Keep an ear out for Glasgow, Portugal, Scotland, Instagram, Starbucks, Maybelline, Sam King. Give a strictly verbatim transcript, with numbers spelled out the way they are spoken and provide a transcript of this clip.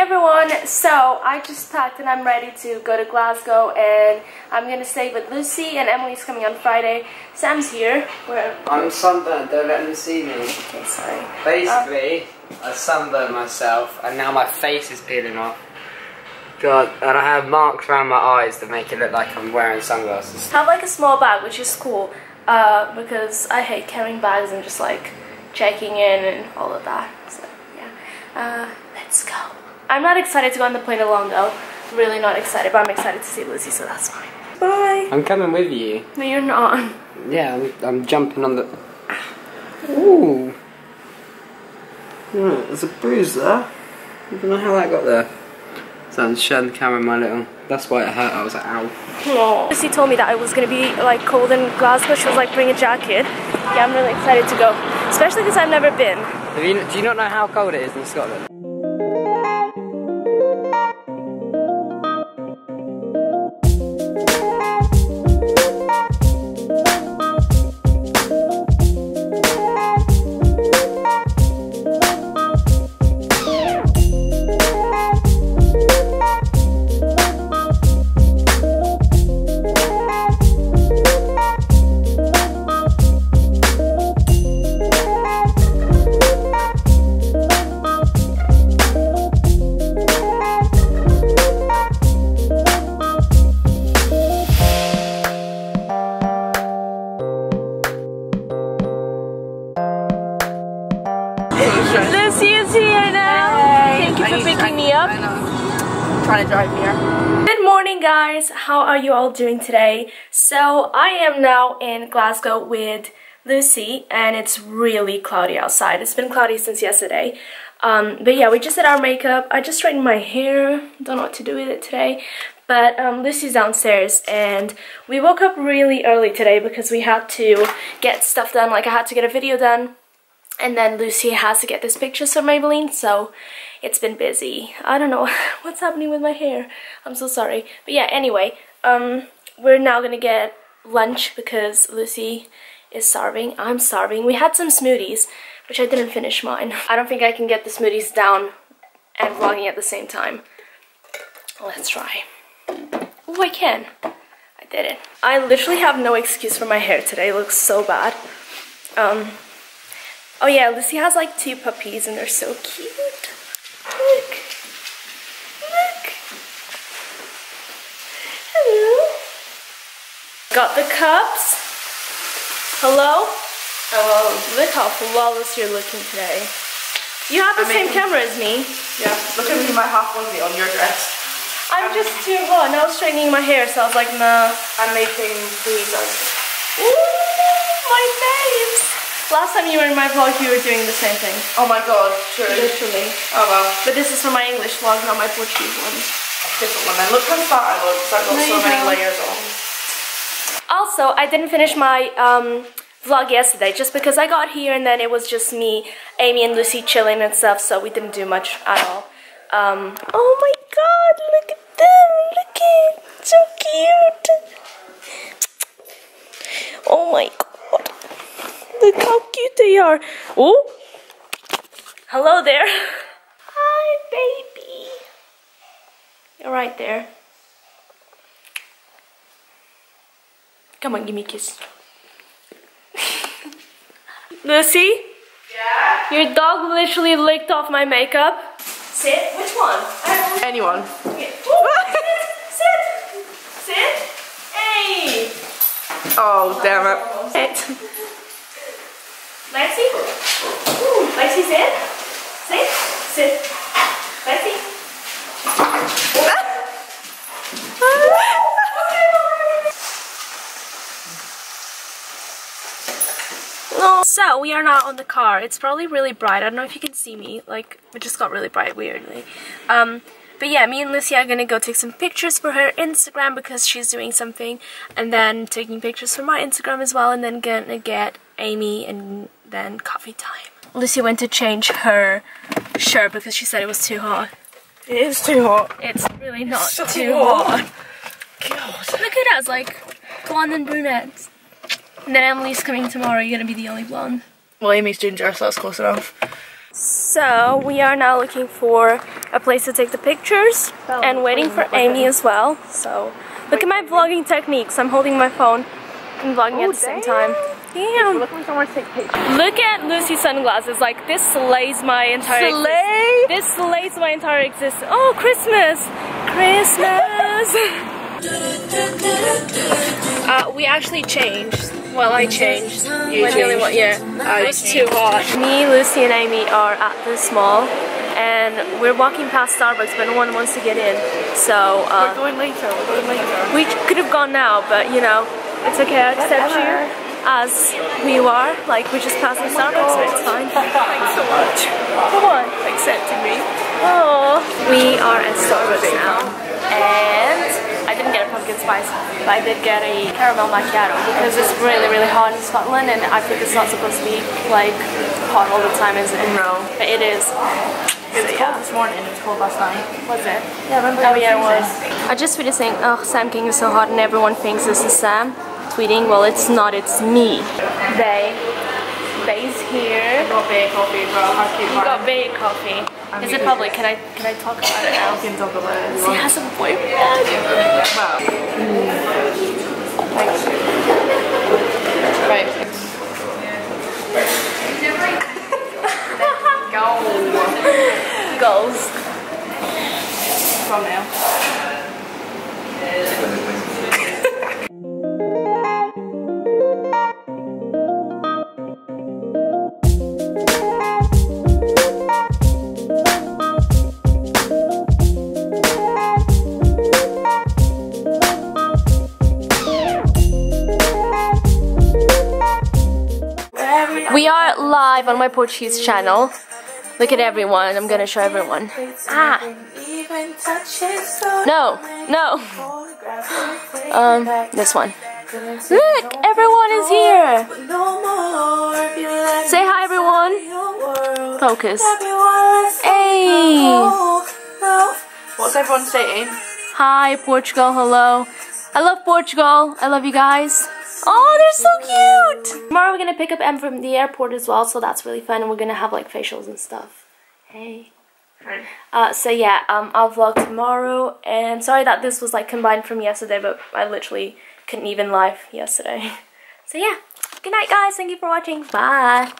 everyone, so I just packed and I'm ready to go to Glasgow, and I'm gonna stay with Lucy, and Emily's coming on Friday. Sam's here. Where? I'm sunburned, don't let them see me. Okay, sorry. Basically, uh, I sunburned myself and now my face is peeling off. God, and I have marks around my eyes that make it look like I'm wearing sunglasses. I have like a small bag, which is cool, uh, because I hate carrying bags and just like checking in and all of that. So yeah, uh, let's go. I'm not excited to go on the plane alone though. I'm really not excited, but I'm excited to see Lucy, so that's fine. Bye! I'm coming with you. No, you're not. Yeah, I'm, I'm jumping on the... Ooh! Right, there's a bruise there. I don't know how that got there. So I'm shutting the camera in my little... That's why it hurt, I was like, ow. Aww. Lucy told me that I was going to be like cold in Glasgow. She was like, bring a jacket. Yeah, I'm really excited to go. Especially because I've never been. Have you, do you not know how cold it is in Scotland? Lucy is here now. Hey. Thank you for picking me up. I'm trying to drive here. Good morning, guys. How are you all doing today? So I am now in Glasgow with Lucy, and it's really cloudy outside. It's been cloudy since yesterday. Um, but yeah, we just did our makeup. I just straightened my hair. Don't know what to do with it today. But um, Lucy's downstairs, and we woke up really early today because we had to get stuff done. Like I had to get a video done. And then Lucy has to get this picture from Maybelline, so it's been busy. I don't know what's happening with my hair. I'm so sorry. But yeah, anyway, um, we're now gonna get lunch because Lucy is starving. I'm starving. We had some smoothies, which I didn't finish mine. I don't think I can get the smoothies down and vlogging at the same time. Let's try. Oh, I can. I did it. I literally have no excuse for my hair today. It looks so bad. Um... Oh yeah, Lucy has like two puppies and they're so cute. Look. Look. Hello. Got the cups. Hello. Hello. Look how flawless you're looking today. You have the I same mean, camera as me. Yeah, look at me, my half onesie on your dress. I'm, I'm just too hot. Now I was straightening my hair, so I was like, nah. I'm making these. Ooh, my face. Last time you were in my vlog, you were doing the same thing. Oh my god, true. Literally. Oh wow. But this is for my English vlog, not my Portuguese one. Different one. Look how fat I look, because I've got no, so many don't. layers on. Also, I didn't finish my um, vlog yesterday, just because I got here and then it was just me, Amy and Lucy chilling and stuff, so we didn't do much at all. Um, oh my god, look at them, look at it, so cute. Oh my god. Look how cute they are. Oh, hello there. Hi, baby. You're right there. Come on, give me a kiss. Lucy? Yeah? Your dog literally licked off my makeup. Sit. Which one? I Anyone. Okay. Sit. Sit. Hey. Oh, damn it. Sit. Lexi? Lexi, sit. Sit. Sit. Lexi. So, we are now on the car. It's probably really bright. I don't know if you can see me. Like, it just got really bright, weirdly. Um, but yeah, me and Lucy are gonna go take some pictures for her Instagram because she's doing something. And then taking pictures for my Instagram as well. And then gonna get Amy and... then coffee time. Lucy went to change her shirt because she said it was too hot. It is too hot. It's really not it's so too hot. hot. God. Look at us, like blonde and brunettes. And then Emily's coming tomorrow, you're gonna be the only blonde. Well, Amy's doing dress, so that's close enough. So we are now looking for a place to take the pictures and waiting for Amy as well. So look at my vlogging techniques. I'm holding my phone and vlogging at the same time. Damn. Look at Lucy's sunglasses. Like this slays my entire existence. This slays my entire existence. Oh, Christmas! Christmas! uh, we actually changed. Well, I changed. You changed. Only one, yeah. I it was changed. Too hot. Me, Lucy, and Amy are at this mall, and we're walking past Starbucks, but no one wants to get in. So uh, we're going later. We're going later. We could have gone now, but you know, it's okay. I accept you as we are. Like we just passed the Starbucks, but it's fine. Thanks so much. Come on, accepting me. Oh, we are at Starbucks now, and I didn't get a pumpkin spice, but I did get a caramel macchiato because it's really, really hot in Scotland, and I think it's not supposed to be like hot all the time, is it? No, but it is. It was so, cold yeah. This morning, it was cold last night. Was it? Yeah, I remember. Oh yeah, it was. I just finished saying, oh, Sam King is so hot, and everyone thinks this is Sam. Tweeting, well, it's not, it's me. They, they's here. Got Bay coffee, bro. How got Bay coffee. I'm is it public? Can I, can I talk about it now? You can talk about it. She has a boyfriend. Wow. Mm. Thanks. Right. Go. Goals. From now. We are live on my Portuguese channel. Look at everyone. I'm gonna show everyone. Ah! No, no. Um, this one. Look, everyone is here. Say hi, everyone. Focus. Hey. What's everyone saying? Hi, Portugal. Hello. I love Portugal. I love you guys. Oh, they're so cute! Tomorrow we're gonna pick up Em from the airport as well, so that's really fun, and we're gonna have like facials and stuff. Hey. Hi. Uh, so yeah, um, I'll vlog tomorrow, and sorry that this was like combined from yesterday, but I literally couldn't even live yesterday. So yeah, good night guys, thank you for watching, bye!